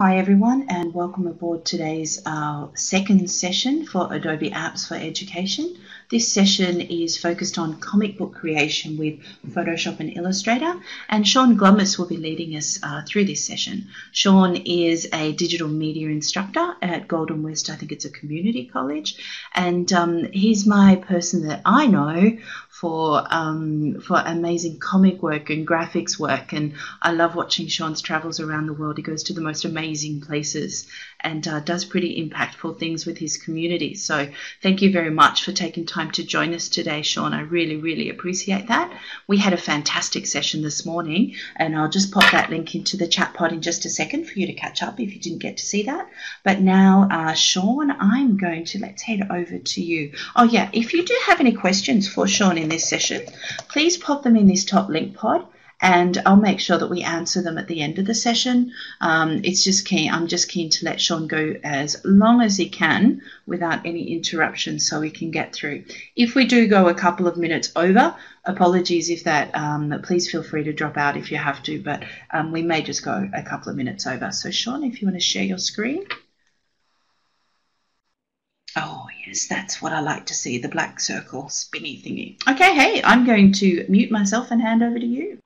Hi everyone, and welcome aboard today's second session for Adobe Apps for Education. This session is focused on comic book creation with Photoshop and Illustrator, and Sean Glumace will be leading us through this session. Sean is a digital media instructor at Golden West, I think it's a community college, and he's my person that I know for amazing comic work and graphics work, and I love watching Sean's travels around the world. He goes to the most amazing places and does pretty impactful things with his community. So thank you very much for taking time to join us today, Sean. I really, really appreciate that. We had a fantastic session this morning, and I'll just pop that link into the chat pod in just a second for you to catch up if you didn't get to see that. But now, Sean, I'm going to, let's head over to you. Oh yeah, if you do have any questions for Sean in this session, please pop them in this top link pod, and I'll make sure that we answer them at the end of the session. It's just keen, I'm just keen to let Sean go as long as he can without any interruptions so we can get through. If we do go a couple of minutes over, apologies if that, please feel free to drop out if you have to, but we may just go a couple of minutes over. So Sean, if you want to share your screen. Oh, yes, that's what I like to see, the black circle spinny thingy. Okay, hey, I'm going to mute myself and hand over to you.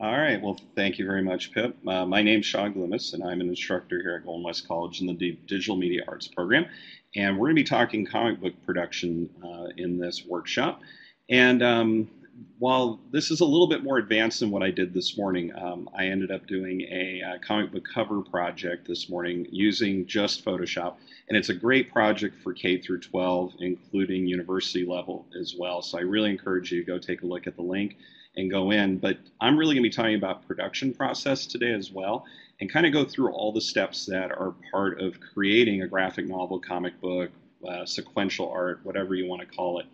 All right, well, thank you very much, Pip. My name's Sean Glumace, and I'm an instructor here at Golden West College in the Digital Media Arts program. And we're going to be talking comic book production in this workshop. And while this is a little bit more advanced than what I did this morning, I ended up doing a comic book cover project this morning using just Photoshop. And it's a great project for K through 12, including university level as well. So I really encourage you to go take a look at the link and go in. But I'm really going to be talking about production process today as well, and kind of go through all the steps that are part of creating a graphic novel, comic book, sequential art, whatever you want to call it.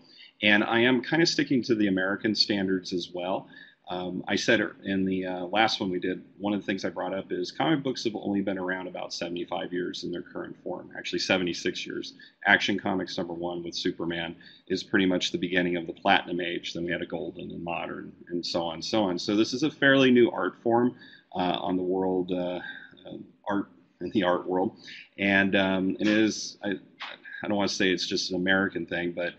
And I am kind of sticking to the American standards as well. I said in the last one we did, one of the things I brought up is comic books have only been around about 75 years in their current form, actually 76 years. Action Comics #1 with Superman is pretty much the beginning of the Platinum Age. Then we had a Golden and Modern and so on and so on. So this is a fairly new art form on the world, art in the art world. And it is, I don't want to say it's just an American thing, but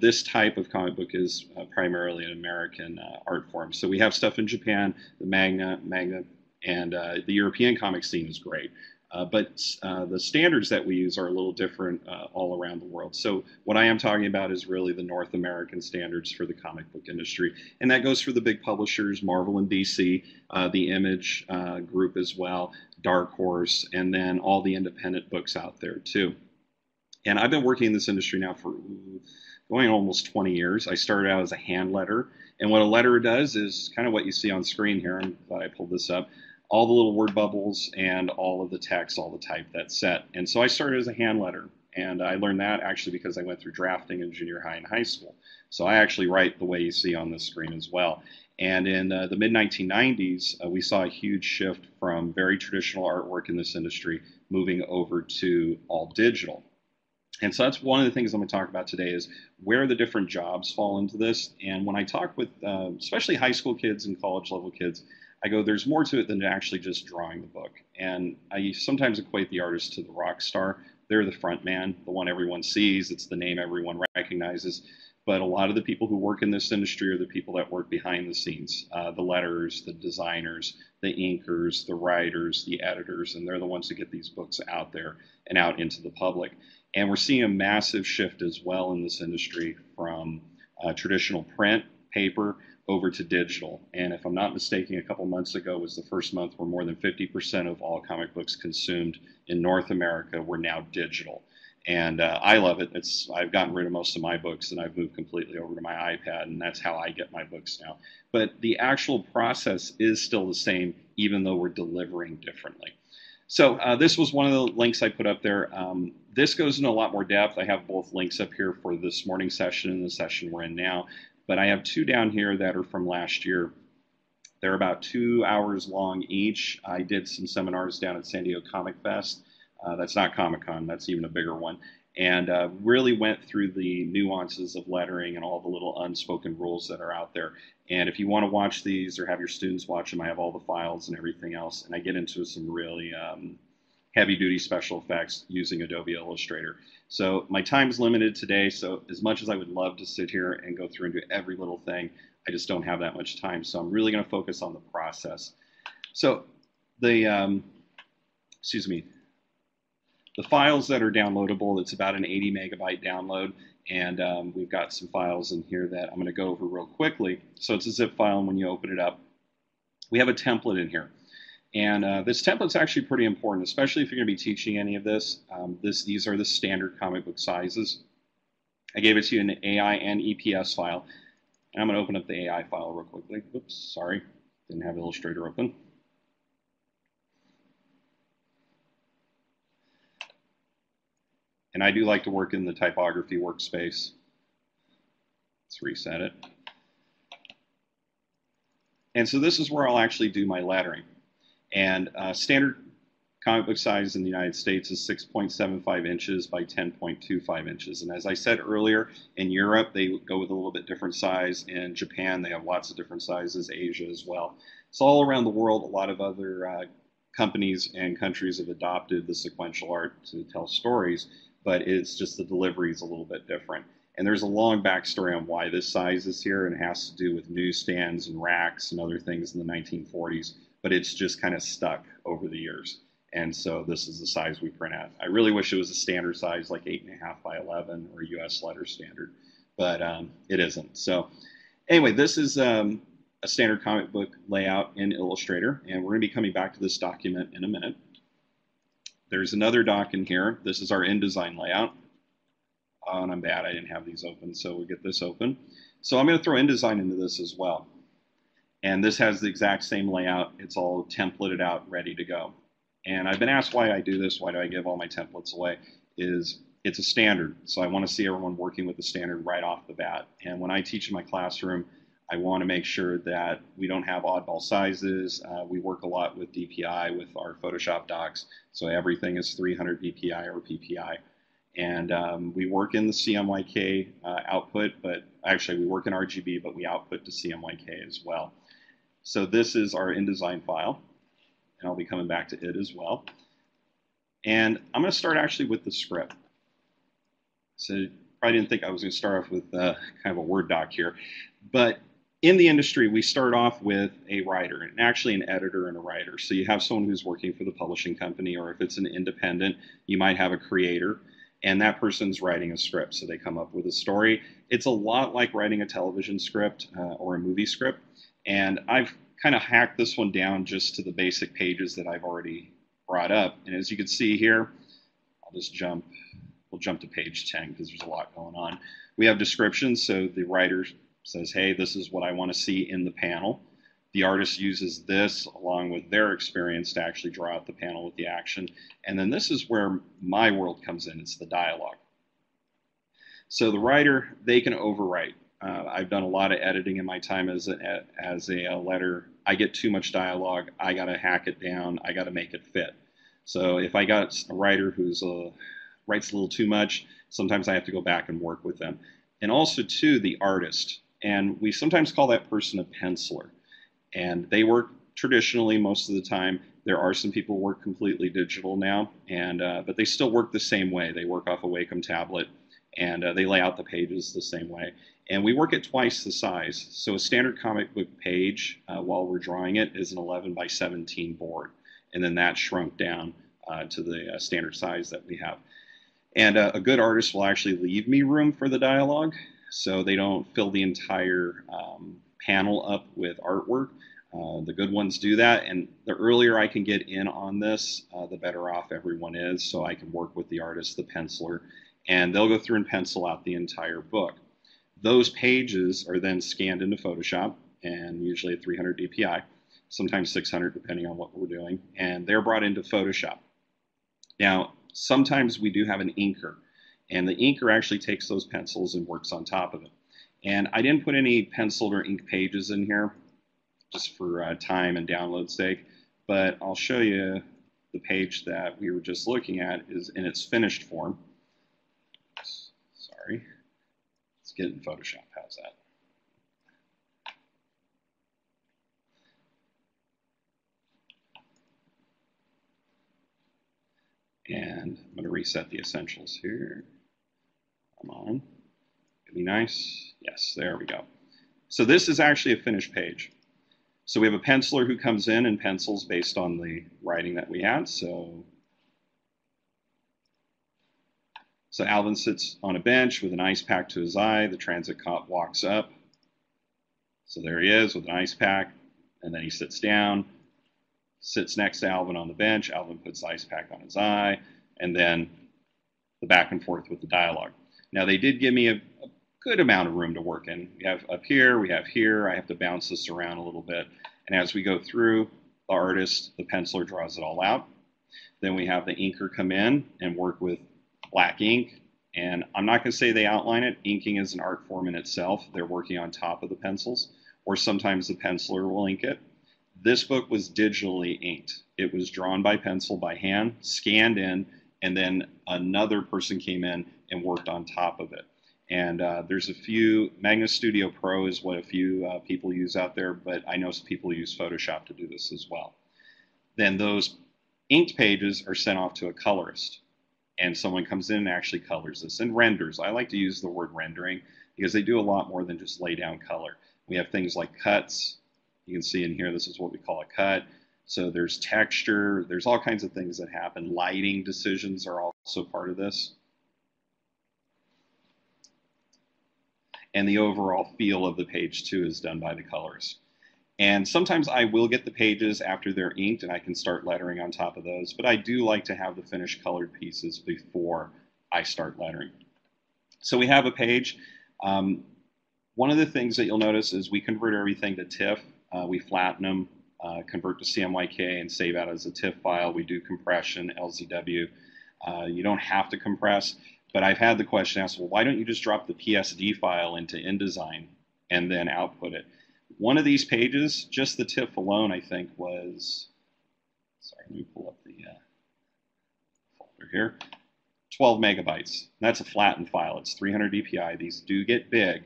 this type of comic book is primarily an American art form. So we have stuff in Japan, the manga, and the European comic scene is great. But the standards that we use are a little different all around the world. So what I am talking about is really the North American standards for the comic book industry. And that goes for the big publishers, Marvel and DC, the Image group as well, Dark Horse, and then all the independent books out there too. And I've been working in this industry now for going almost 20 years. I started out as a hand letterer. And what a letterer does is kind of what you see on screen here. I'm glad I pulled this up. All the little word bubbles and all of the text, all the type that's set. And so I started as a hand letterer. And I learned that actually because I went through drafting in junior high and high school. So I actually write the way you see on this screen as well. And in the mid-1990s, we saw a huge shift from very traditional artwork in this industry moving over to all digital. And so that's one of the things I'm going to talk about today is where the different jobs fall into this. And when I talk with especially high school kids and college level kids, I go, there's more to it than actually just drawing the book. And I sometimes equate the artist to the rock star. They're the front man, the one everyone sees. It's the name everyone recognizes. But a lot of the people who work in this industry are the people that work behind the scenes, the letterers, the designers, the inkers, the writers, the editors, and they're the ones who get these books out there and out into the public. And we're seeing a massive shift as well in this industry from traditional print, paper, over to digital. And if I'm not mistaken, a couple months ago was the first month where more than 50% of all comic books consumed in North America were now digital. And I love it. I've gotten rid of most of my books, and I've moved completely over to my iPad, and that's how I get my books now. But the actual process is still the same, even though we're delivering differently. So this was one of the links I put up there. This goes into a lot more depth. I have both links up here for this morning's session and the session we're in now. But I have two down here that are from last year. They're about 2 hours long each. I did some seminars down at San Diego Comic Fest. That's not Comic-Con, that's even a bigger one. and really went through the nuances of lettering and all the little unspoken rules that are out there. And if you want to watch these or have your students watch them, I have all the files and everything else, and I get into some really heavy-duty special effects using Adobe Illustrator. So my time's limited today, so as much as I would love to sit here and go through and do every little thing, I just don't have that much time, so I'm really going to focus on the process. So the, the files that are downloadable, it's about an 80 megabyte download, and we've got some files in here that I'm going to go over real quickly. So it's a zip file, and when you open it up, we have a template in here. And this template's actually pretty important, especially if you're going to be teaching any of this. These are the standard comic book sizes. I gave it to you in an AI and EPS file. And I'm going to open up the AI file real quickly. Oops, sorry. Didn't have Illustrator open. And I do like to work in the typography workspace. Let's reset it. And so this is where I'll actually do my lettering. And standard comic book size in the United States is 6.75 inches by 10.25 inches. And as I said earlier, in Europe, they go with a little bit different size. In Japan, they have lots of different sizes, Asia as well. So all around the world, a lot of other companies and countries have adopted the sequential art to tell stories, but it's just the delivery is a little bit different. And there's a long backstory on why this size is here, and it has to do with newsstands and racks and other things in the 1940s. But it's just kind of stuck over the years. And so this is the size we print out. I really wish it was a standard size like 8.5 by 11 or US letter standard, but it isn't. So anyway, this is a standard comic book layout in Illustrator, and we're going to be coming back to this document in a minute. There's another doc in here. This is our InDesign layout. Oh, and I'm bad. I didn't have these open, so we'll get this open. So I'm going to throw InDesign into this as well. And this has the exact same layout. It's all templated out, ready to go. And I've been asked why I do this, why do I give all my templates away, is it's a standard. So I want to see everyone working with the standard right off the bat. And when I teach in my classroom, I want to make sure that we don't have oddball sizes. We work a lot with DPI with our Photoshop docs. So everything is 300 DPI or PPI. And we work in the CMYK output, but actually we work in RGB, but we output to CMYK as well. So this is our InDesign file, and I'll be coming back to it as well. And I'm going to start actually with the script. So you probably didn't think I was going to start off with kind of a Word doc here. But in the industry, we start off with a writer, and actually an editor and a writer. So you have someone who's working for the publishing company, or if it's an independent, you might have a creator. And that person's writing a script, so they come up with a story. It's a lot like writing a television script or a movie script. And I've kind of hacked this one down just to the basic pages that I've already brought up. And as you can see here, I'll just jump. We'll jump to page 10 because there's a lot going on. We have descriptions, so the writer says, hey, this is what I want to see in the panel. The artist uses this along with their experience to actually draw out the panel with the action. And then this is where my world comes in. It's the dialogue. So the writer, they can overwrite. I've done a lot of editing in my time as a letter. I get too much dialogue. I got to hack it down. I got to make it fit. So if I got a writer who's writes a little too much, sometimes I have to go back and work with them. And also, too, the artist. And we sometimes call that person a penciler. And they work traditionally most of the time. There are some people who work completely digital now, and but they still work the same way. They work off a Wacom tablet, and they lay out the pages the same way. And we work at twice the size. So a standard comic book page, while we're drawing it, is an 11 by 17 board. And then that's shrunk down to the standard size that we have. And a good artist will actually leave me room for the dialogue, so they don't fill the entire panel up with artwork. The good ones do that. And the earlier I can get in on this, the better off everyone is. So I can work with the artist, the penciler, and they'll go through and pencil out the entire book. Those pages are then scanned into Photoshop, and usually at 300 DPI, sometimes 600 depending on what we're doing, and they're brought into Photoshop. Now, sometimes we do have an inker, and the inker actually takes those pencils and works on top of it. And I didn't put any penciled or ink pages in here, just for time and download sake, but I'll show you the page that we were just looking at is in its finished form. library. Let's get it in Photoshop. How's that? And I'm going to reset the essentials here. Come on. It'd be nice. Yes, there we go. So this is actually a finished page. So we have a penciler who comes in and pencils based on the writing that we had. So Alvin sits on a bench with an ice pack to his eye. The transit cop walks up. So there he is with an ice pack. And then he sits down, sits next to Alvin on the bench. Alvin puts the ice pack on his eye. And then the back and forth with the dialogue. Now they did give me a good amount of room to work in. We have up here, we have here. I have to bounce this around a little bit. And as we go through, the artist, the penciler draws it all out. Then we have the inker come in and work with black ink. And I'm not going to say they outline it. Inking is an art form in itself. They're working on top of the pencils, or sometimes the penciler will ink it. This book was digitally inked. It was drawn by pencil, by hand, scanned in, and then another person came in and worked on top of it. And there's a few, Magnus Studio Pro is what a few people use out there, but I know some people use Photoshop to do this as well. Then those inked pages are sent off to a colorist, and someone comes in and actually colors this, and renders. I like to use the word rendering because they do a lot more than just lay down color. We have things like cuts. You can see in here, this is what we call a cut. So there's texture, there's all kinds of things that happen. Lighting decisions are also part of this. And the overall feel of the page too is done by the colorist. And sometimes I will get the pages after they're inked and I can start lettering on top of those, but I do like to have the finished colored pieces before I start lettering. So we have a page. One of the things that you'll notice is we convert everything to TIFF. We flatten them, convert to CMYK and save out as a TIFF file. We do compression, LZW. You don't have to compress. But I've had the question asked, well, why don't you just drop the PSD file into InDesign and then output it? One of these pages, just the TIFF alone, I think was, sorry, let me pull up the folder here, 12 megabytes. That's a flattened file. It's 300 DPI. These do get big.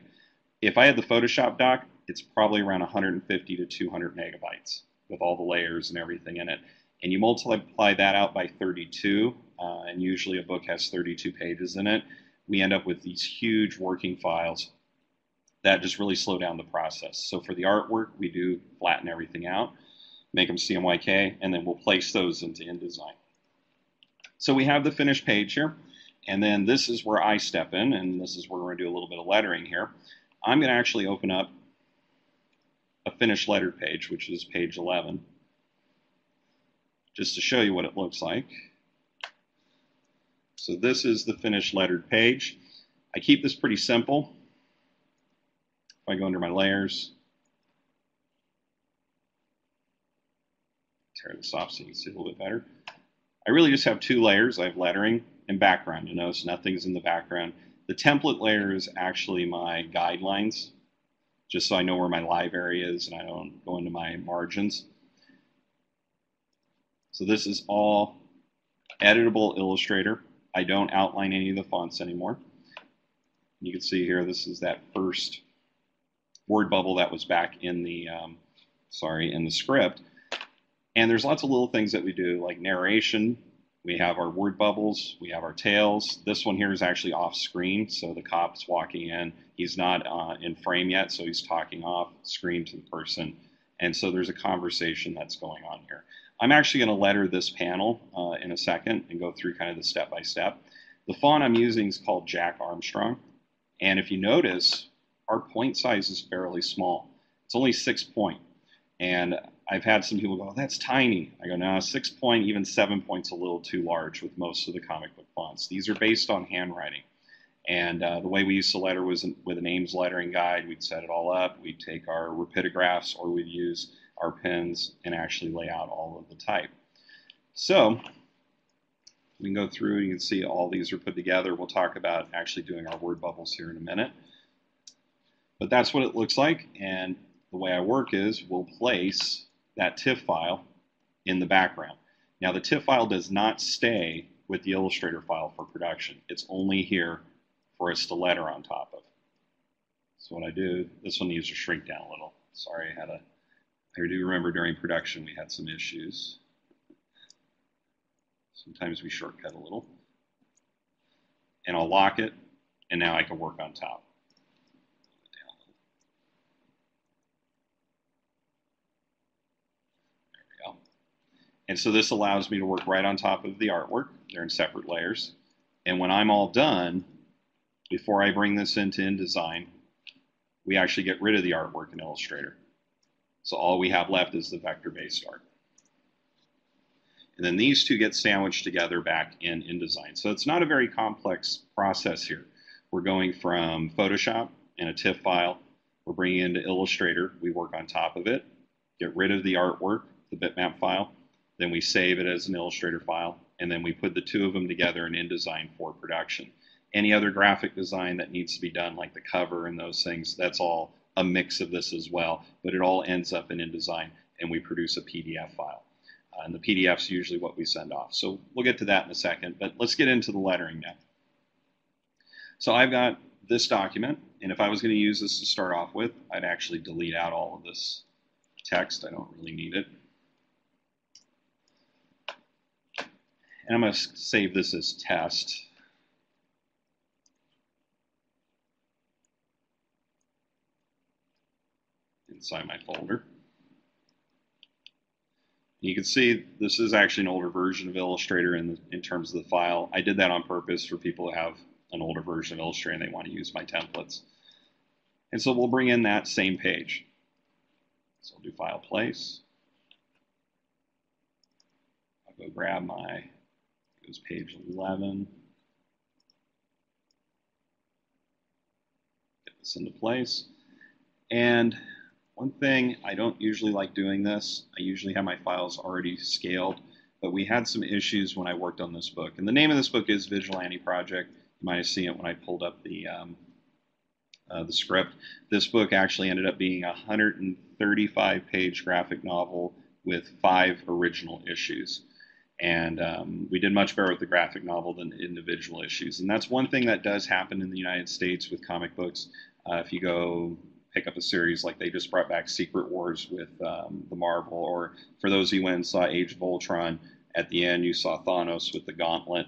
If I had the Photoshop doc, it's probably around 150 to 200 megabytes with all the layers and everything in it. And you multiply that out by 32, and usually a book has 32 pages in it, we end up with these huge working files that just really slow down the process. So for the artwork, we do flatten everything out, make them CMYK, and then we'll place those into InDesign. So we have the finished page here, and then this is where I step in, and this is where we're going to do a little bit of lettering here. I'm going to actually open up a finished lettered page, which is page 11. Just to show you what it looks like. So this is the finished lettered page. I keep this pretty simple. If I go under my layers, tear this off so you can see a little bit better. I really just have two layers. I have lettering and background. You notice nothing's in the background. The template layer is actually my guidelines, just so I know where my live area is and I don't go into my margins. So this is all editable Illustrator. I don't outline any of the fonts anymore. You can see here, this is that first word bubble that was back in the, in the script. And there's lots of little things that we do, like narration. We have our word bubbles. We have our tails. This one here is actually off screen, so the cop's walking in. He's not in frame yet, so he's talking off screen to the person. And so there's a conversation that's going on here. I'm actually going to letter this panel in a second and go through kind of the step-by-step. The font I'm using is called Jack Armstrong. And if you notice, our point size is fairly small. It's only 6 point. And I've had some people go, oh, that's tiny. I go, no, 6 point, even 7 point's a little too large with most of the comic book fonts. These are based on handwriting. And the way we used to letter was with an Ames lettering guide. We'd set it all up. We'd take our rapidographs or we'd use our pins and actually lay out all of the type. So we can go through and you can see all these are put together. We'll talk about actually doing our word bubbles here in a minute. But that's what it looks like. And the way I work is we'll place that TIFF file in the background. Now the TIFF file does not stay with the Illustrator file for production. It's only here for it's the letter on top of. So what I do, this one needs to shrink down a little. Sorry, I do remember during production we had some issues. Sometimes we shortcut a little. And I'll lock it, and now I can work on top. There we go. And so this allows me to work right on top of the artwork. They're in separate layers. And when I'm all done, before I bring this into InDesign, we actually get rid of the artwork in Illustrator. So all we have left is the vector-based art. And then these two get sandwiched together back in InDesign. So it's not a very complex process here. We're going from Photoshop and a TIFF file. We're bringing into Illustrator. We work on top of it, get rid of the artwork, the bitmap file. Then we save it as an Illustrator file. And then we put the two of them together in InDesign for production. Any other graphic design that needs to be done, like the cover and those things, that's all a mix of this as well. But it all ends up in InDesign, and we produce a PDF file. And the PDF's usually what we send off. So we'll get to that in a second, but let's get into the lettering now. So I've got this document, and if I was going to use this to start off with, I'd actually delete out all of this text. I don't really need it. And I'm going to save this as test. Inside my folder. You can see this is actually an older version of Illustrator in terms of the file. I did that on purpose for people who have an older version of Illustrator and they want to use my templates. And so we'll bring in that same page. So I'll do File Place. I'll go grab my, it was page 11. Get this into place. And one thing, I don't usually like doing this. I usually have my files already scaled, but we had some issues when I worked on this book. And the name of this book is Vigilante Project. You might have seen it when I pulled up the script. This book actually ended up being a 135-page graphic novel with 5 original issues. And we did much better with the graphic novel than individual issues. And that's one thing that does happen in the United States with comic books. If you go pick up a series like they just brought back Secret Wars with the Marvel, or for those who went and saw Age of Ultron, at the end you saw Thanos with the gauntlet,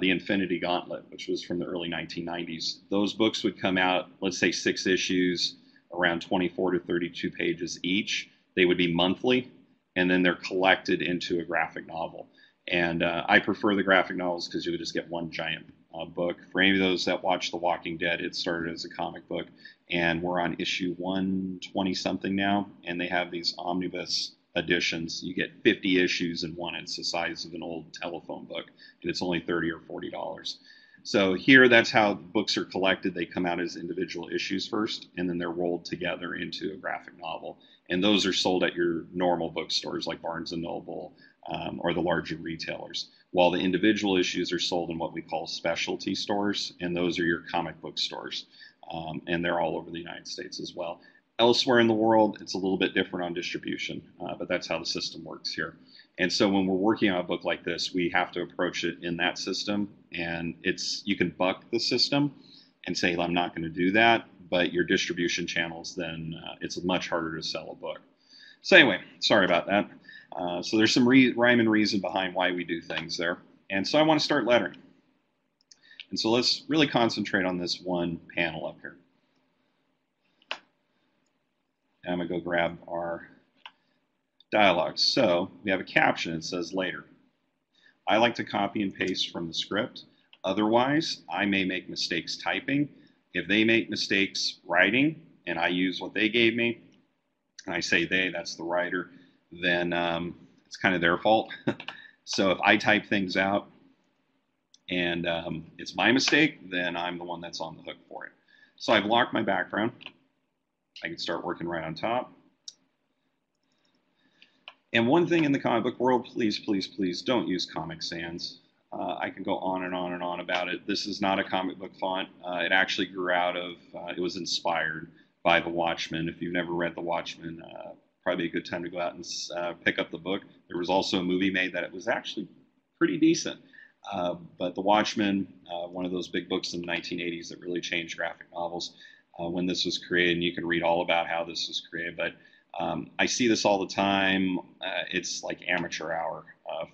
the Infinity Gauntlet, which was from the early 1990s. Those books would come out, let's say 6 issues, around 24 to 32 pages each. They would be monthly, and then they're collected into a graphic novel. And I prefer the graphic novels because you would just get one giant book. For any of those that watch The Walking Dead, it started as a comic book, and we're on issue 120-something now, and they have these omnibus editions. You get 50 issues in one. It's the size of an old telephone book, and it's only $30 or $40. So here, that's how books are collected. They come out as individual issues first, and then they're rolled together into a graphic novel. And those are sold at your normal bookstores like Barnes & Noble, or the larger retailers, while the individual issues are sold in what we call specialty stores, and those are your comic book stores, and they're all over the United States as well. Elsewhere in the world, it's a little bit different on distribution, but that's how the system works here. And so when we're working on a book like this, we have to approach it in that system, and it's, you can buck the system and say, well, I'm not going to do that, but your distribution channels, then it's much harder to sell a book. So anyway, sorry about that. So there's some rhyme and reason behind why we do things there. And so I want to start lettering. And so let's really concentrate on this one panel up here. And I'm going to go grab our dialogue. So we have a caption that says later. I like to copy and paste from the script. Otherwise, I may make mistakes typing. If they make mistakes writing, and I use what they gave me, and I say they, that's the writer, then it's kind of their fault. So if I type things out and it's my mistake, then I'm the one that's on the hook for it. So I've locked my background. I can start working right on top. And one thing in the comic book world, please, please, please don't use Comic Sans. I can go on and on and on about it. This is not a comic book font. It actually grew out of, it was inspired by The Watchmen. If you've never read The Watchmen, probably a good time to go out and pick up the book. There was also a movie made that it was actually pretty decent. But The Watchmen, one of those big books in the 1980s that really changed graphic novels when this was created, and you can read all about how this was created. But I see this all the time. It's like amateur hour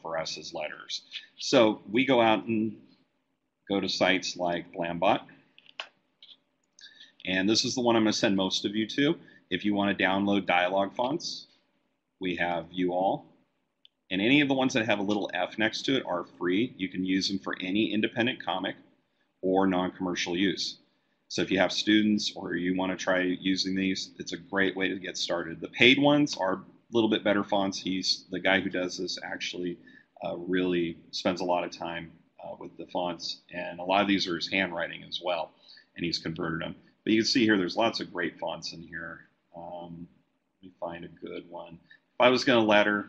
for us as letterers. So we go out and go to sites like Blambot. And this is the one I'm going to send most of you to. If you want to download dialogue fonts, we have you all. And any of the ones that have a little F next to it are free. You can use them for any independent comic or non-commercial use. So if you have students or you want to try using these, it's a great way to get started. The paid ones are a little bit better fonts. He's the guy who does this actually really spends a lot of time with the fonts. And a lot of these are his handwriting as well, and he's converted them. But you can see here, there's lots of great fonts in here. Let me find a good one. If I was going to letter,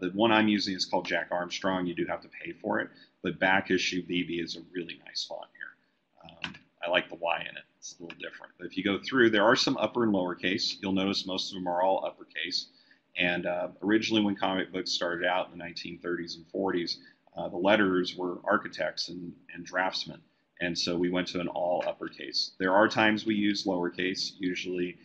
the one I'm using is called Jack Armstrong. You do have to pay for it, but Back Issue BB is a really nice font here. I like the Y in it. It's a little different. But if you go through, there are some upper and lowercase. You'll notice most of them are all uppercase. And originally when comic books started out in the 1930s and 40s, the letters were architects and draftsmen. And so we went to an all uppercase. There are times we use lowercase, usually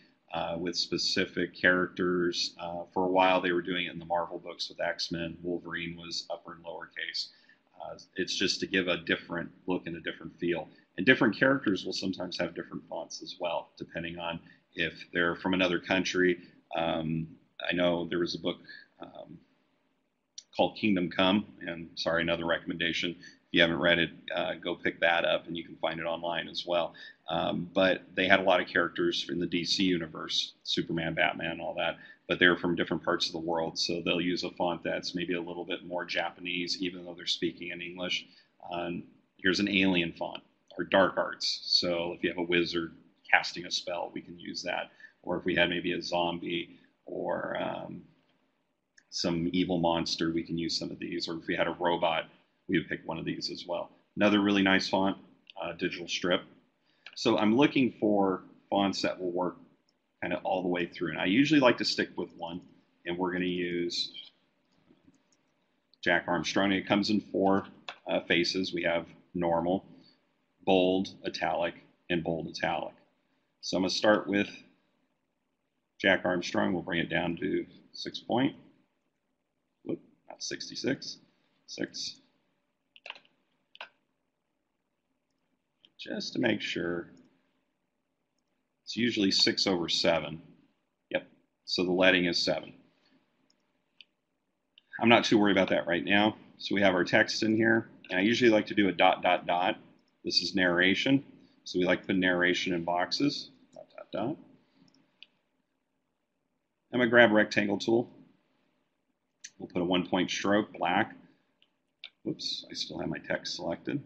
with specific characters. For a while they were doing it in the Marvel books with X-Men. Wolverine was upper and lowercase. It's just to give a different look and a different feel. And different characters will sometimes have different fonts as well, depending on if they're from another country. I know there was a book called Kingdom Come, and sorry, another recommendation. If you haven't read it, go pick that up, and you can find it online as well. But they had a lot of characters in the DC universe, Superman, Batman, all that, but they're from different parts of the world, so they'll use a font that's maybe a little bit more Japanese, even though they're speaking in English. Here's an alien font. Or dark arts. So if you have a wizard casting a spell, we can use that. Or if we had maybe a zombie or some evil monster, we can use some of these. Or if we had a robot, we would pick one of these as well. Another really nice font, Digital Strip. So I'm looking for fonts that will work kind of all the way through. And I usually like to stick with one. And we're going to use Jack Armstrong. It comes in four faces. We have normal, bold, italic, and bold, italic. So I'm going to start with Jack Armstrong. We'll bring it down to 6 point. Whoop, not 66. 6. Just to make sure. It's usually 6/7. Yep. So the leading is 7. I'm not too worried about that right now. So we have our text in here. And I usually like to do a dot, dot, dot. This is narration, so we like to put narration in boxes, dot, dot, dot. I'm going to grab a rectangle tool. We'll put a 1 point stroke, black. Whoops, I still have my text selected.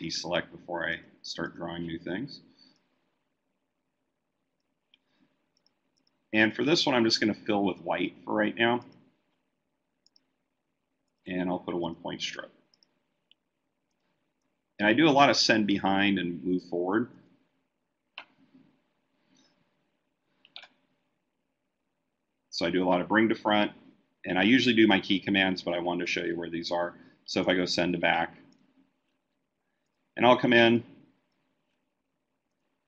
Deselect before I start drawing new things. And for this one, I'm just going to fill with white for right now. And I'll put a 1 point stroke. And I do a lot of send behind and move forward. So I do a lot of bring to front. And I usually do my key commands, but I wanted to show you where these are. So if I go send to back, and I'll come in.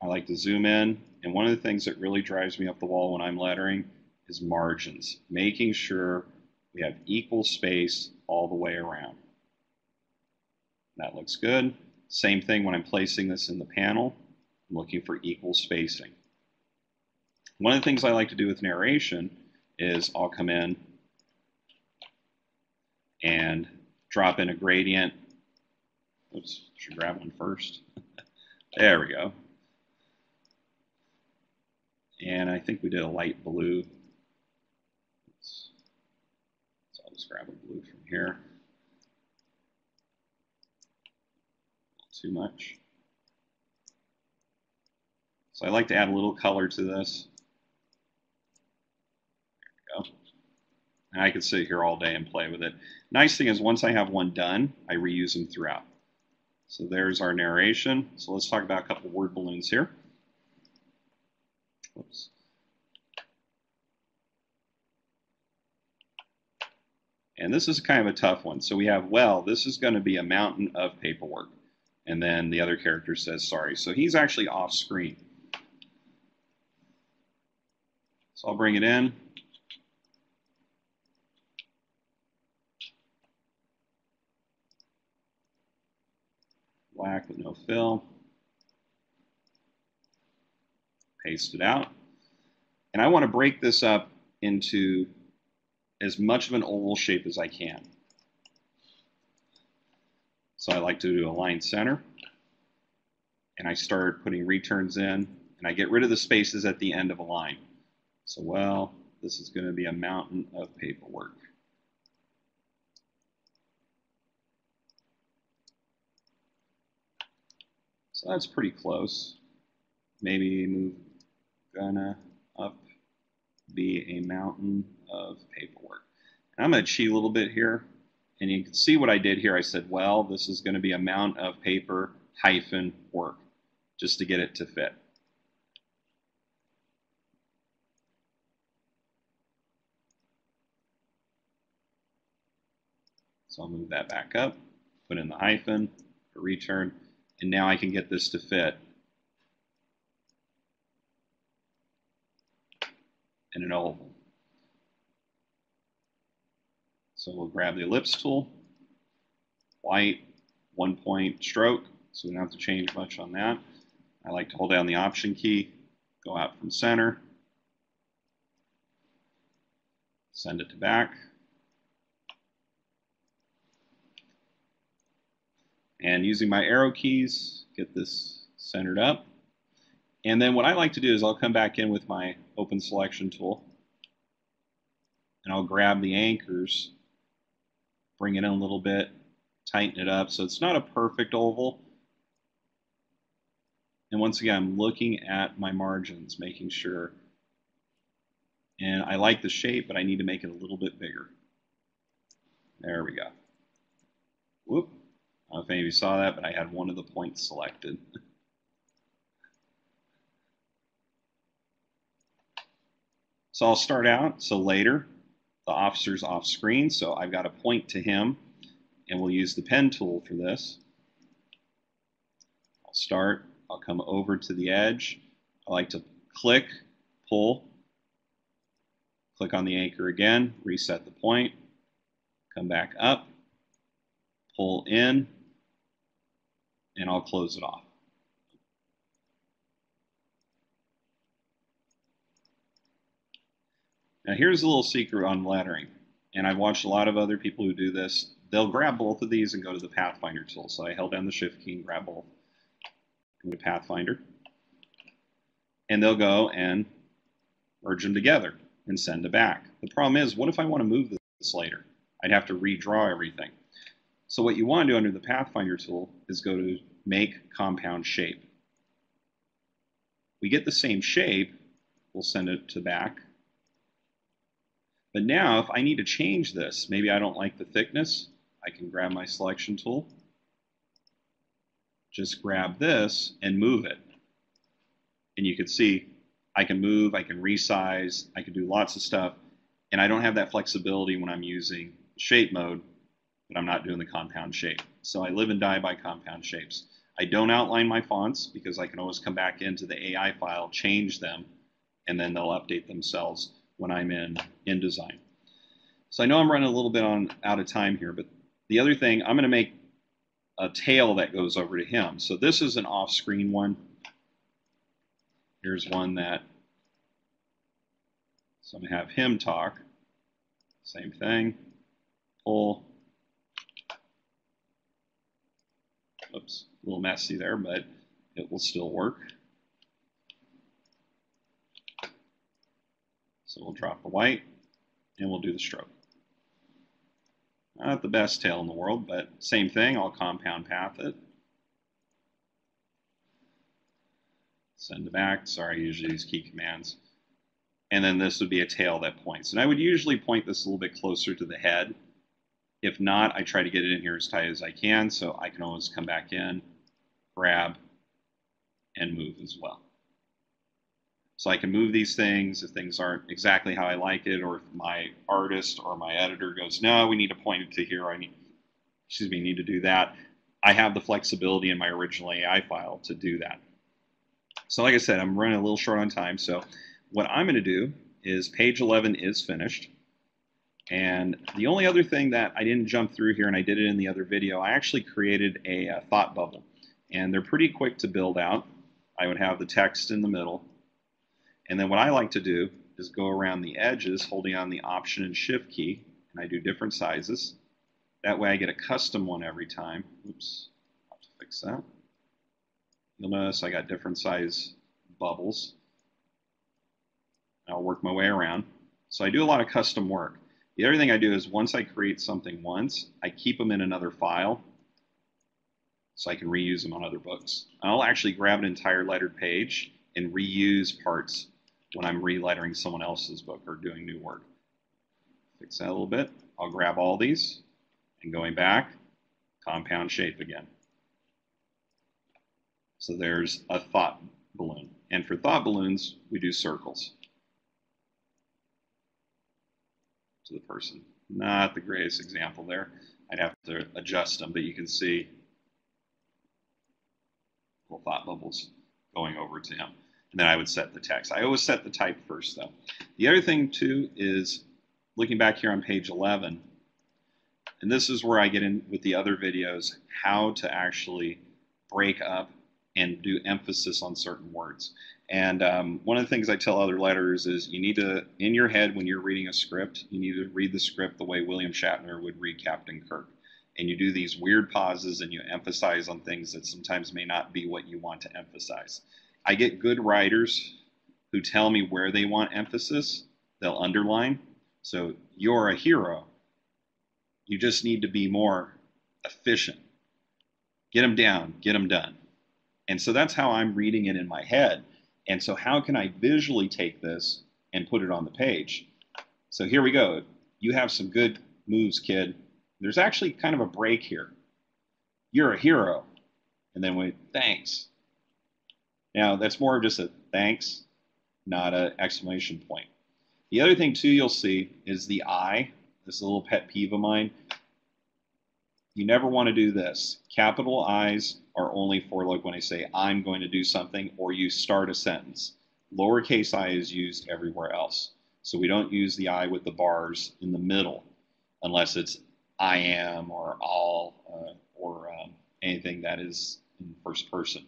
I like to zoom in. And one of the things that really drives me up the wall when I'm lettering is margins, making sure we have equal space all the way around. That looks good. Same thing when I'm placing this in the panel. I'm looking for equal spacing. One of the things I like to do with narration is I'll come in and drop in a gradient. Oops, should grab one first. There we go. And I think we did a light blue. Oops. So I'll just grab a blue from here. Too much. So I like to add a little color to this. There we go. And I could sit here all day and play with it. Nice thing is once I have one done, I reuse them throughout. So there's our narration. So let's talk about a couple word balloons here. Whoops. And this is kind of a tough one. So we have, well, this is going to be a mountain of paperwork. And then the other character says, sorry. So he's actually off screen. So I'll bring it in. Black with no fill. Paste it out. And I want to break this up into as much of an oval shape as I can. So I like to do a line center. And I start putting returns in. And I get rid of the spaces at the end of a line. So, well, this is going to be a mountain of paperwork. So that's pretty close. Maybe move gonna up, be a mountain of paperwork. And I'm going to cheat a little bit here. And you can see what I did here. I said, well, this is going to be a mountain of paper hyphen work, just to get it to fit. So I'll move that back up, put in the hyphen, a return, and now I can get this to fit. And an oval. So we'll grab the ellipse tool, white, 1 point stroke, so we don't have to change much on that. I like to hold down the option key, go out from center, send it to back, and using my arrow keys, get this centered up. And then what I like to do is I'll come back in with my open selection tool and I'll grab the anchors, bring it in a little bit, tighten it up so it's not a perfect oval. And once again, I'm looking at my margins, making sure. And I like the shape, but I need to make it a little bit bigger. There we go. Whoop. I don't know if anybody saw that, but I had one of the points selected. So I'll start out, so later, the officer's off screen, so I've got to point to him, and we'll use the pen tool for this. I'll start, I'll come over to the edge, I like to click, pull, click on the anchor again, reset the point, come back up, pull in, and I'll close it off. Now here's a little secret on lettering, and I've watched a lot of other people who do this. They'll grab both of these and go to the Pathfinder tool. So I held down the Shift key and grab both into Pathfinder. And they'll go and merge them together and send it back. The problem is, what if I want to move this later? I'd have to redraw everything. So what you want to do under the Pathfinder tool is go to Make Compound Shape. We get the same shape, we'll send it to back. But now, if I need to change this, maybe I don't like the thickness, I can grab my selection tool, just grab this and move it. And you can see I can move, I can resize, I can do lots of stuff, and I don't have that flexibility when I'm using shape mode, but I'm not doing the compound shape. So I live and die by compound shapes. I don't outline my fonts because I can always come back into the AI file, change them, and then they'll update themselves when I'm in InDesign. So I know I'm running a little bit out of time here, but the other thing, I'm going to make a tail that goes over to him. So this is an off-screen one. Here's one that, so I'm going to have him talk. Same thing. Pull. Oops, a little messy there, but it will still work. So we'll drop the white, and we'll do the stroke. Not the best tail in the world, but same thing. I'll compound path it. Send it back. Sorry, I usually use key commands. And then this would be a tail that points. And I would usually point this a little bit closer to the head. If not, I try to get it in here as tight as I can, so I can always come back in, grab, and move as well. So I can move these things if things aren't exactly how I like it, or if my artist or my editor goes, no, we need to point it to here, I need to do that. I have the flexibility in my original AI file to do that. So like I said, I'm running a little short on time, so what I'm going to do is page 11 is finished. And the only other thing that I didn't jump through here, and I did it in the other video, I actually created a thought bubble. And they're pretty quick to build out. I would have the text in the middle. And then what I like to do is go around the edges holding on the Option and Shift key, and I do different sizes. That way I get a custom one every time. Oops, I'll have to fix that. You'll notice I got different size bubbles. I'll work my way around. So I do a lot of custom work. The other thing I do is once I create something once, I keep them in another file so I can reuse them on other books. I'll actually grab an entire lettered page and reuse parts when I'm relettering someone else's book or doing new work. Fix that a little bit. I'll grab all these and going back, compound shape again. So there's a thought balloon. And for thought balloons, we do circles. To the person. Not the greatest example there. I'd have to adjust them, but you can see little thought bubbles going over to him. And then I would set the text. I always set the type first, though. The other thing, too, is looking back here on page 11, and this is where I get in with the other videos, how to actually break up and do emphasis on certain words. And one of the things I tell other letters is you need to, in your head when you're reading a script, you need to read the script the way William Shatner would read Captain Kirk. And you do these weird pauses and you emphasize on things that sometimes may not be what you want to emphasize. I get good writers who tell me where they want emphasis. They'll underline. So you're a hero. You just need to be more efficient. Get them down. Get them done. And so that's how I'm reading it in my head. And so how can I visually take this and put it on the page? So here we go. You have some good moves, kid. There's actually kind of a break here. You're a hero. And then we, thanks. Now that's more of just a thanks, not an exclamation point. The other thing too you'll see is the I. This is a little pet peeve of mine. You never want to do this. Capital I's are only for like when I say I'm going to do something or you start a sentence. Lowercase I is used everywhere else. So we don't use the I with the bars in the middle unless it's I am or all or anything that is in first person.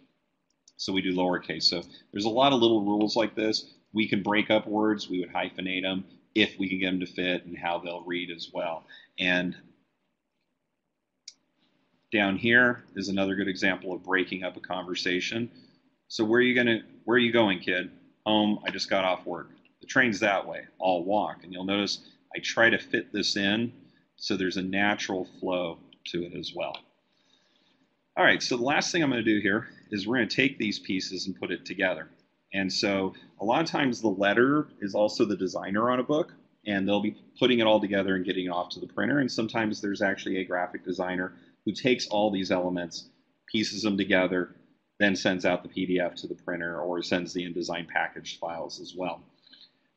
So we do lowercase. So there's a lot of little rules like this. We can break up words. We would hyphenate them if we can get them to fit and how they'll read as well. And down here is another good example of breaking up a conversation. So where are you going, kid? Home. I just got off work. The train's that way. I'll walk. And you'll notice I try to fit this in. So there's a natural flow to it as well. All right, so the last thing I'm going to do here is we're going to take these pieces and put it together. And so a lot of times the letter is also the designer on a book, and they'll be putting it all together and getting it off to the printer. And sometimes there's actually a graphic designer who takes all these elements, pieces them together, then sends out the PDF to the printer or sends the InDesign packaged files as well.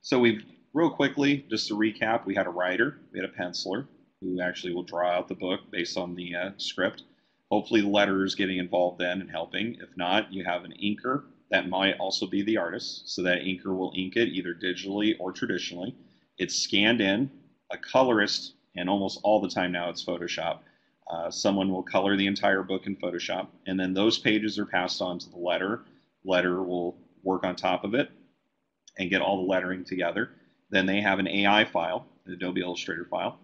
So we've, real quickly, just to recap, we had a writer, we had a penciler, who actually will draw out the book based on the script. Hopefully the letterer is getting involved then and helping. If not, you have an inker. That might also be the artist. So that inker will ink it either digitally or traditionally. It's scanned in. A colorist, and almost all the time now it's Photoshop. Someone will color the entire book in Photoshop. And then those pages are passed on to the letterer. Letterer will work on top of it and get all the lettering together. Then they have an AI file, an Adobe Illustrator file.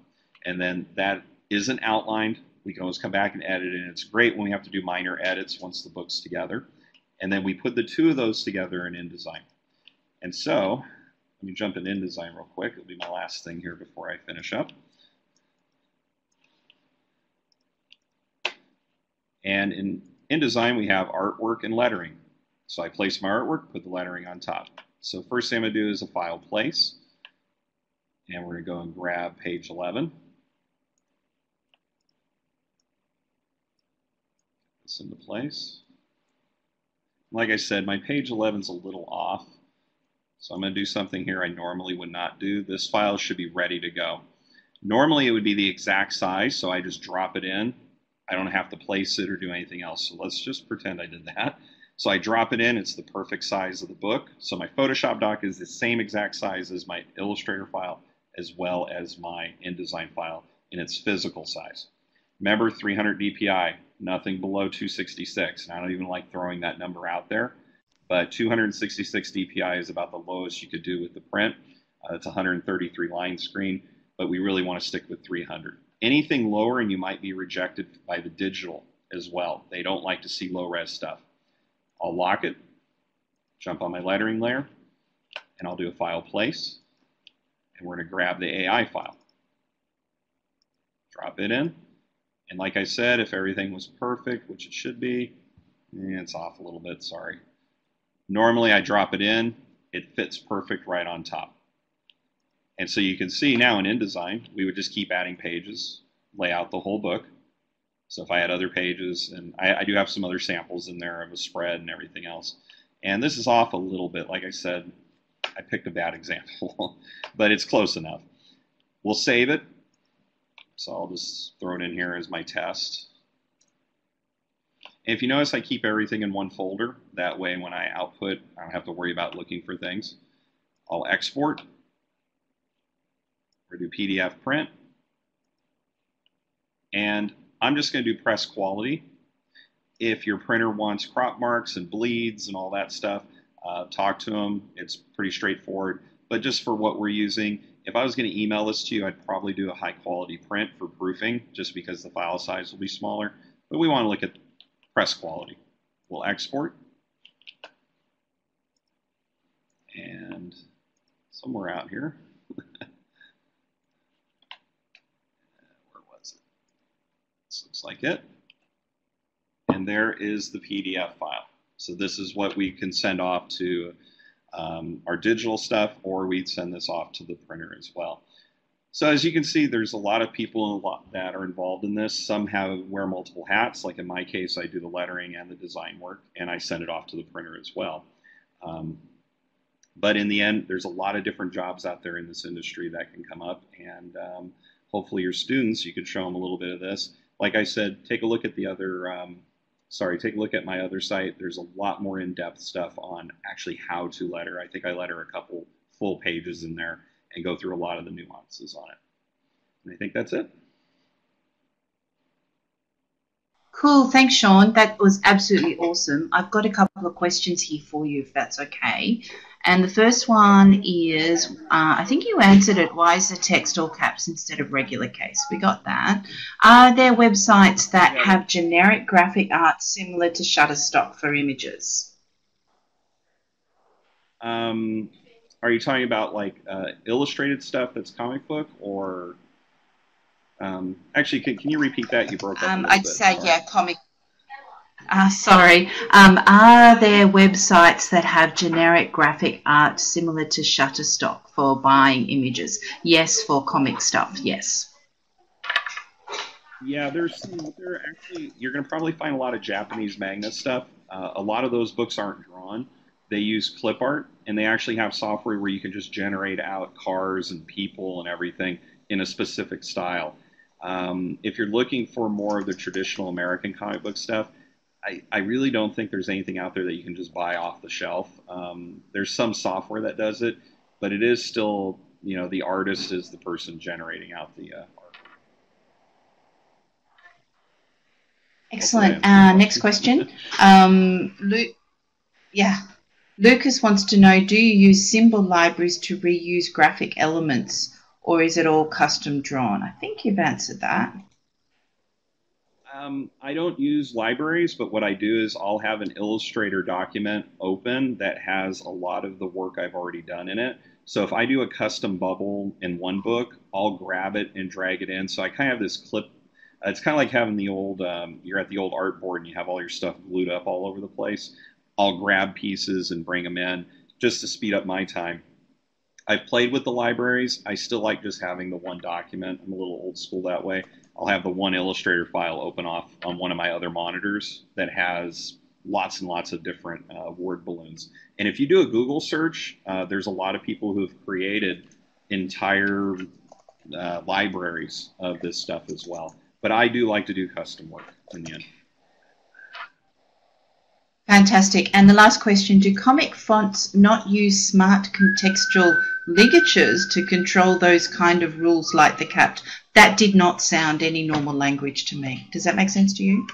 And then that isn't outlined. We can always come back and edit it. And it's great when we have to do minor edits once the book's together. And then we put the two of those together in InDesign. And so, let me jump in InDesign real quick. It'll be my last thing here before I finish up. And in InDesign, we have artwork and lettering. So I place my artwork, put the lettering on top. So first thing I'm going to do is a file place. And we're going to go and grab page 11. This into place. Like I said, my page 11 is a little off. So I'm going to do something here I normally would not do. This file should be ready to go. Normally it would be the exact size, so I just drop it in. I don't have to place it or do anything else. So let's just pretend I did that. So I drop it in, it's the perfect size of the book. So my Photoshop doc is the same exact size as my Illustrator file as well as my InDesign file in its physical size. Remember 300 DPI, nothing below 266. And I don't even like throwing that number out there, but 266 DPI is about the lowest you could do with the print. It's 133 line screen, but we really want to stick with 300. Anything lower and you might be rejected by the digital as well. They don't like to see low res stuff. I'll lock it, jump on my lettering layer, and I'll do a file place. And we're going to grab the AI file. Drop it in. And like I said, if everything was perfect, which it should be, it's off a little bit, sorry. Normally I drop it in, it fits perfect right on top. And so you can see now in InDesign, we would just keep adding pages, lay out the whole book. So if I had other pages, and I do have some other samples in there of a spread and everything else. And this is off a little bit. Like I said, I picked a bad example, but it's close enough. We'll save it. So I'll just throw it in here as my test. And if you notice, I keep everything in one folder. That way when I output, I don't have to worry about looking for things. I'll export. Or do PDF print. And I'm just going to do press quality. If your printer wants crop marks and bleeds and all that stuff, talk to them. It's pretty straightforward. But just for what we're using, if I was going to email this to you, I'd probably do a high quality print for proofing just because the file size will be smaller. But we want to look at press quality. We'll export. And somewhere out here. Looks like it. And there is the PDF file. So this is what we can send off to our digital stuff, or we'd send this off to the printer as well. So as you can see, there's a lot of people that are involved in this. Some wear multiple hats. Like in my case, I do the lettering and the design work, and I send it off to the printer as well. But in the end, there's a lot of different jobs out there in this industry that can come up. And hopefully your students, you could show them a little bit of this. Like I said, take a look at the other, take a look at my other site. There's a lot more in-depth stuff on actually how to letter. I think I letter a couple full pages in there and go through a lot of the nuances on it. And I think that's it. Cool, thanks Sean. That was absolutely awesome. I've got a couple of questions here for you if that's okay. And the first one is, I think you answered it, why is the text all caps instead of regular case? We got that. Are there websites that have generic graphic art similar to Shutterstock for images? Are you talking about like illustrated stuff that's comic book or? Actually, can you repeat that? You broke up a little bit. I'd say, sorry. Yeah, comic. Are there websites that have generic graphic art similar to Shutterstock for buying images? Yes, for comic stuff, yes. Yeah, there are actually, you're going to probably find a lot of Japanese manga stuff. A lot of those books aren't drawn. They use clip art, and they actually have software where you can just generate out cars and people and everything in a specific style. If you're looking for more of the traditional American comic book stuff, I really don't think there's anything out there that you can just buy off the shelf. There's some software that does it, but it is still, you know, the artist is the person generating out the art. Excellent. Next question. Lucas wants to know, do you use symbol libraries to reuse graphic elements? Or is it all custom drawn? I think you've answered that. I don't use libraries, but what I do is I'll have an Illustrator document open that has a lot of the work I've already done in it. So if I do a custom bubble in one book, I'll grab it and drag it in. So I kind of have this clip. It's kind of like having the old, you're at the old art board and you have all your stuff glued up all over the place. I'll grab pieces and bring them in just to speed up my time. I've played with the libraries. I still like just having the one document. I'm a little old school that way. I'll have the one Illustrator file open off on one of my other monitors that has lots and lots of different word balloons. And if you do a Google search, there's a lot of people who have created entire libraries of this stuff as well. But I do like to do custom work in the end. Fantastic. And the last question, do comic fonts not use smart contextual ligatures to control those kind of rules like the capped? That did not sound any normal language to me. Does that make sense to you?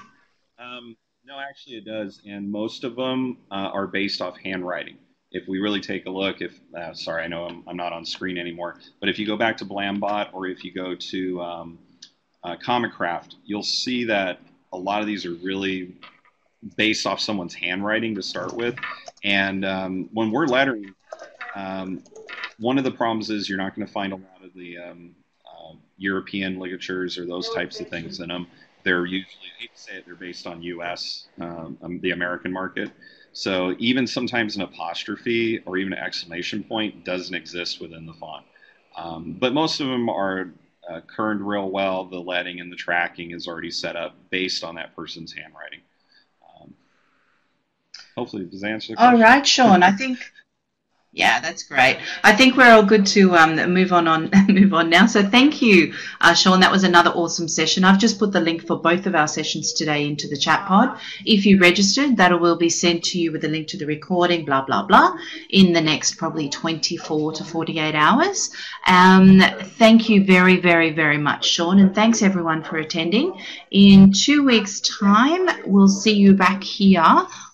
No, actually it does. And most of them are based off handwriting. If we really take a look, if sorry, I know I'm not on screen anymore, but if you go back to Blambot or if you go to Comic Craft, you'll see that a lot of these are really based off someone's handwriting to start with. And when we're lettering, one of the problems is you're not going to find a lot of the European ligatures or those types of things in them. They're usually, I hate to say it, they're based on US, the American market. So even sometimes an apostrophe or even an exclamation point doesn't exist within the font. But most of them are kerned real well. The letting and the tracking is already set up based on that person's handwriting. Hopefully, does that answer the question? All right, Sean. I think, yeah, that's great. I think we're all good to move on now. So thank you, Sean. That was another awesome session. I've just put the link for both of our sessions today into the chat pod. If you registered, that will be sent to you with a link to the recording, blah, blah, blah, in the next probably 24 to 48 hours. Thank you very, very, very much, Sean, and thanks, everyone, for attending. In 2 weeks' time, we'll see you back here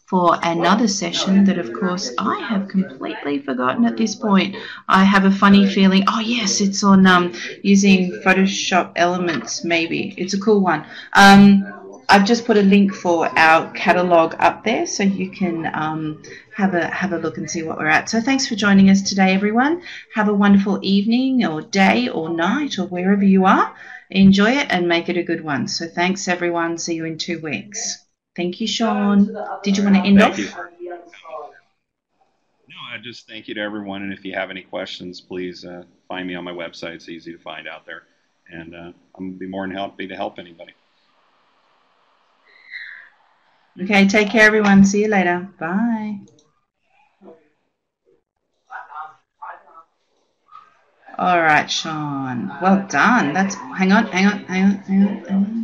for another session that, of course, I have completely forgotten at this point. I have a funny feeling, oh, yes, it's on using Photoshop Elements, maybe. It's a cool one. I've just put a link for our catalogue up there so you can have a look and see what we're at. So thanks for joining us today, everyone. Have a wonderful evening or day or night or wherever you are. Enjoy it and make it a good one. So thanks, everyone. See you in 2 weeks. Thank you, Sean. Did you want to end off? No, I just thank you to everyone. And if you have any questions, please find me on my website. It's easy to find out there. And I'm going to be more than happy to help anybody. Okay, take care, everyone. See you later. Bye. All right, Sean. Well done. That's. Hang on, hang on, hang on, hang on.